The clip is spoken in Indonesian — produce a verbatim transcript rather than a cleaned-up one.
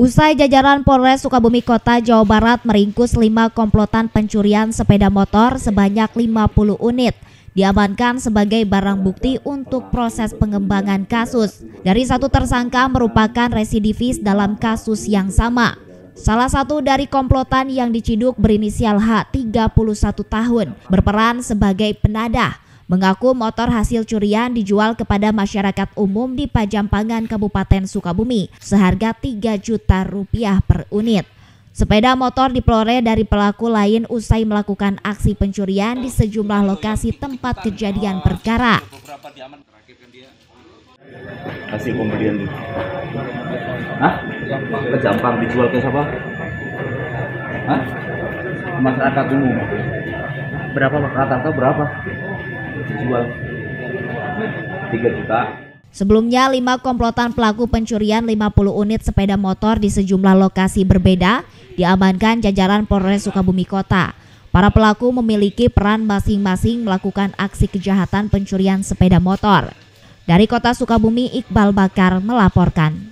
Usai jajaran Polres Sukabumi Kota, Jawa Barat meringkus lima komplotan pencurian sepeda motor sebanyak lima puluh unit, diamankan sebagai barang bukti untuk proses pengembangan kasus. Dari satu tersangka merupakan residivis dalam kasus yang sama. Salah satu dari komplotan yang diciduk berinisial H, tiga puluh satu tahun, berperan sebagai penadah. Mengaku motor hasil curian dijual kepada masyarakat umum di Pajampangan, Kabupaten Sukabumi, seharga tiga juta rupiah per unit. Sepeda motor diperoleh dari pelaku lain usai melakukan aksi pencurian di sejumlah lokasi tempat kejadian perkara. Hasil pembelian itu. Hah? Pejampang dijual ke siapa? Hah? Masyarakat umum. Berapa rata-rata berapa? Dijual tiga juta. Sebelumnya, lima komplotan pelaku pencurian lima puluh unit sepeda motor di sejumlah lokasi berbeda diamankan jajaran Polres Sukabumi Kota. Para pelaku memiliki peran masing-masing melakukan aksi kejahatan pencurian sepeda motor. Dari Kota Sukabumi, Iqbal Bakar melaporkan.